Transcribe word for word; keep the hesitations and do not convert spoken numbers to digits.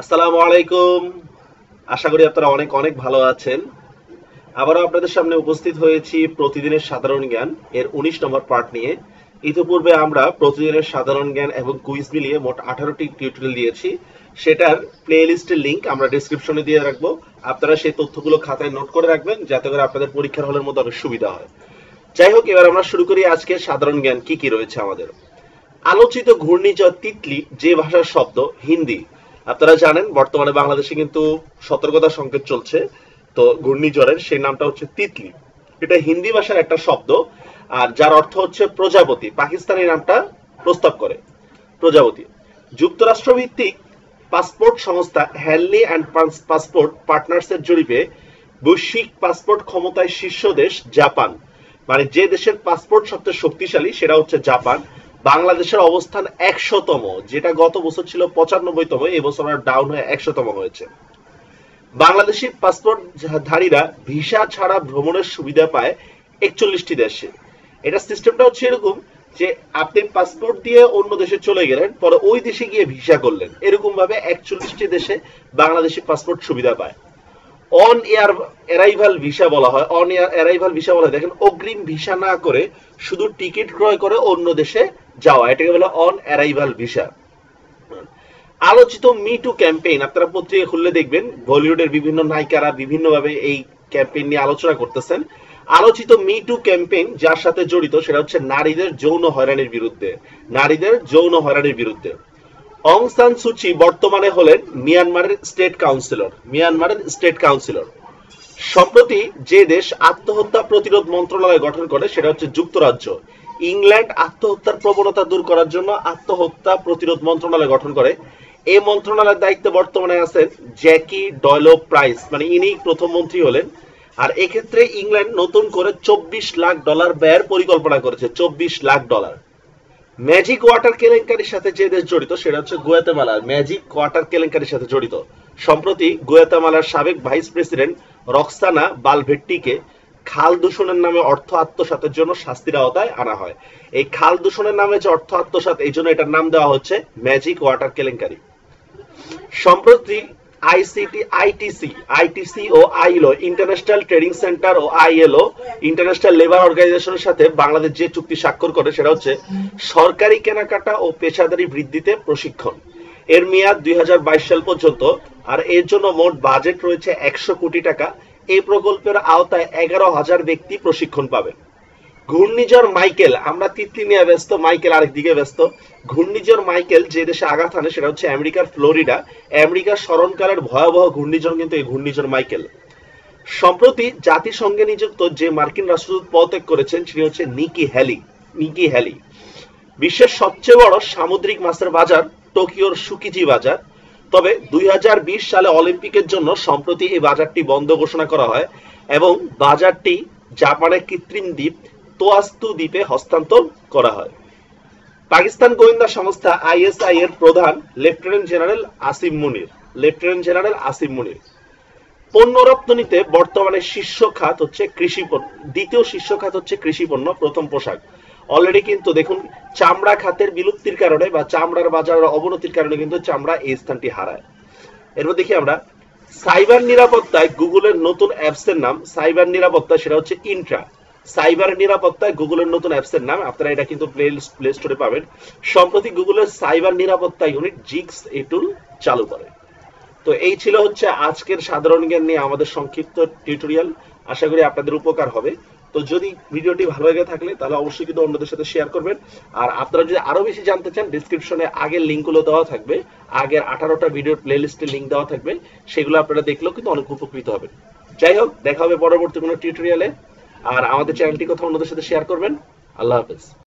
আসসালামু আলাইকুম, আশা করি আপনারা অনেক অনেক ভালো আছেন। আবারও আপনাদের সামনে উপস্থিত হয়েছি প্রতিদিনের সাধারণ জ্ঞান এর উনিশ নম্বর পার্ট নিয়ে। ইতিপূর্বে আমরা প্রতিদিনের সাধারণ জ্ঞান এবং কুইজ মিলিয়ে মোট আঠারোটি টিউটোরিয়াল দিয়েছি, সেটার প্লেলিস্টের লিংক আমরা ডেসক্রিপশনে দিয়ে রাখবো। আপনারা সেই তথ্যগুলো খাতায় নোট করে রাখবেন যাতে করে আপনাদের পরীক্ষার হলের মধ্যে অনেক সুবিধা হয়। যাই হোক, এবার আমরা শুরু করি আজকের সাধারণ জ্ঞান কি কি রয়েছে আমাদের। আলোচিত ঘূর্ণিঝড় তিতলি যে ভাষার শব্দ, হিন্দি। আপনারা জানেন বর্তমানে বাংলাদেশে কিন্তু সতর্কতা সংকেত চলছে, তো ঘূর্ণিঝড়ের সেই নামটা হচ্ছে তিতলি। এটা হিন্দি ভাষার একটা শব্দ, আর যার অর্থ হচ্ছে প্রজাপতি। পাকিস্তানি নামটা প্রস্তাব করে প্রজাপতি। যুক্তরাষ্ট্র ভিত্তিক পাসপোর্ট সংস্থা হ্যানলি অ্যান্ড পাসপোর্ট পার্টনার্সের জরিপে বৈশ্বিক পাসপোর্ট ক্ষমতায় শীর্ষ দেশ জাপান। মানে যে দেশের পাসপোর্ট সবচেয়ে শক্তিশালী সেটা হচ্ছে জাপান। বাংলাদেশের অবস্থান একশোতম, যেটা গত বছর ছিল পঁচানব্বইতম, এবছর ডাউন হয়ে একশোতম হয়েছে। বাংলাদেশী পাসপোর্টধারীরা ভিসা ছাড়া ভ্রমণের সুবিধা পায় একচল্লিশটি দেশে। এটা সিস্টেমটা হচ্ছে এরকম যে আপনি পাসপোর্ট দিয়ে অন্য দেশে চলে গেলেন, পরে ওই দেশে গিয়ে ভিসা করলেন, এরকম ভাবে একচল্লিশটি দেশে বাংলাদেশী পাসপোর্ট সুবিধা পায়। অন এয়ার অ্যারাইভাল ভিসা বলা হয়, অন এয়ার অ্যারাইভাল ভিসা বলা হয়। দেখেন, অগ্রিম ভিসা না করে শুধু টিকিট ক্রয় করে অন্য দেশে যাওয়া, এটাকে বলা অন অ্যারাইভাল ভিসা। আলোচিত মি টু ক্যাম্পেইন, আপনারা পত্রিকা খুললে দেখবেন বলিউডের বিভিন্ন নায়িকারা বিভিন্নভাবে এই ক্যাম্পেইন নিয়ে আলোচনা করতেছেন। আলোচিত মি টু ক্যাম্পেইন যার সাথে জড়িত সেটা হচ্ছে নারীদের যৌন হয়রানির বিরুদ্ধে, নারীদের যৌন হয়রানির বিরুদ্ধে। অং সান সু চি বর্তমানে হলেন মিয়ানমারের স্টেট কাউন্সিলর, মিয়ানমারের স্টেট কাউন্সিলর। সম্প্রতি যে দেশ আত্মহত্যা প্রতিরোধ মন্ত্রণালয় গঠন করে সেটা হচ্ছে যুক্তরাজ্য। ইংল্যান্ড আত্মহত্যার প্রবণতা দূর করার জন্য আত্মহত্যা প্রতিরোধ মন্ত্রণালয় গঠন করে। এই মন্ত্রণালয়ের দায়িত্বে বর্তমানে আছেন জ্যাকি ডয়লো-প্রাইস, মানে ইনি প্রথম মন্ত্রী হলেন। আর এক্ষেত্রে ইংল্যান্ড নতুন করে চব্বিশ লাখ ডলার ব্যয়ের পরিকল্পনা করেছে, চব্বিশ লাখ ডলার। ম্যাজিক ওয়াটার কেলেঙ্কারির সাথে যে দেশ জড়িত সেটা হচ্ছে গুয়াতেমালা, ম্যাজিক ওয়াটার কেলেঙ্কারির সাথে জড়িত। সম্প্রতি গুয়াতেমালার সাবেক ভাইস প্রেসিডেন্ট রক্সানা বালভেট্টিকে খাল দূষণের নামে অর্থ আত্মসাতের জন্য শাস্তির আওতায় আনা হয়। এই খাল দূষণের নামে যে অর্থ আত্মসাত, এই জন্য এটার নাম দেওয়া হচ্ছে ম্যাজিক ওয়াটার কেলেঙ্কারি। সম্প্রতি আইসিটি আইটিসি আইটিসি ও আইএলও, ইন্টারন্যাশনাল ট্রেডিং সেন্টার ও আইএলও, ইন্টারন্যাশনাল লেবার অর্গানাইজেশনের সাথে বাংলাদেশ যে চুক্তি স্বাক্ষর করে সেটা হচ্ছে সরকারি কেনাকাটা ও পেশাদারি বৃদ্ধিতে প্রশিক্ষণ। এর মেয়াদ দুই হাজার বাইশ সাল পর্যন্ত, আর এর জন্য মোট বাজেট রয়েছে একশো কোটি টাকা। এই প্রকল্পের আওতায় এগারো হাজার ব্যক্তি প্রশিক্ষণ পাবেন। ঘূর্ণিঝড় মাইকেল, আমরা তিতলি নিয়ে ব্যস্ত, মাইকেল আরেকদিকে ব্যস্ত। ঘূর্ণিঝড় মাইকেল যে দেশে আঘাত হানে সেটা হচ্ছে আমেরিকার ফ্লোরিডা। আমেরিকার স্মরণকালের ভয়াবহ ঘূর্ণিঝড় কিন্তু এই ঘূর্ণিঝড় মাইকেল। সম্প্রতি জাতিসংঘে নিযুক্ত যে মার্কিন রাষ্ট্রদূত পদত্যাগ করেছেন তিনি হচ্ছে নিকি হ্যালি, নিকি হ্যালি। বিশ্বের সবচেয়ে বড় সামুদ্রিক মাছের বাজার টোকিওর সুকিজি বাজার। তবে দুই হাজার বিশ সালে অলিম্পিকের জন্য সম্প্রতি এই বাজারটি বন্ধ ঘোষণা করা হয় এবং বাজারটি জাপানের কৃত্রিম দ্বীপ তোয়াস্তু দ্বীপে হস্তান্তর করা হয়। পাকিস্তান গোয়েন্দা সংস্থা আইএসআই এর প্রধান lieutenant general Asim Munir, lieutenant general Asim Munir. পণ্য রপ্তানিতে বর্তমানে শীর্ষ খাত হচ্ছে কৃষি পণ্য, দ্বিতীয় শীর্ষ খাত হচ্ছে কৃষি পণ্য, প্রথম পোশাক। অলরেডি কিন্তু দেখুন চামড়া খাতের বিলুপ্তির কারণে বা চামড়ার বাজারের অবনতির কারণে কিন্তু চামড়া এই স্থানটি হারায়। এরপর দেখি আমরা সাইবার নিরাপত্তায় গুগলের নতুন অ্যাপসের নাম, সাইবার নিরাপত্তা সেটা হচ্ছে ইন্ট্রা। সাইবার নিরাপত্তায় গুগলের নতুন অ্যাপসের নাম, আপনারা এটা কিন্তু প্লে স্টোরে পাবেন। সম্প্রতি গুগলের সাইবার নিরাপত্তা ইউনিট জিগস এই টুল চালু করে। তো এই ছিল হচ্ছে আজকের সাধারণ জ্ঞান নিয়ে আমাদের সংক্ষিপ্ত টিউটোরিয়াল। আশা করি আপনাদের উপকার হবে। তো যদি ভিডিওটি ভালো লেগে থাকলে তাহলে অবশ্যই কিন্তু অন্যদের সাথে শেয়ার করবেন। আর আপনারা যদি আরো বেশি জানতে চান, ডিসক্রিপশনে আগের লিঙ্কগুলো দেওয়া থাকবে, আগের আঠারোটা ভিডিওর প্লেলিস্টের লিঙ্ক দেওয়া থাকবে, সেগুলো আপনারা দেখলেও কিন্তু অনেক উপকৃত হবেন। যাই হোক, দেখা হবে পরবর্তী কোনো টিউটোরিয়ালে। আর আমাদের চ্যানেলটি কথা অন্যদের সাথে শেয়ার করবেন। আল্লাহ হাফেজ।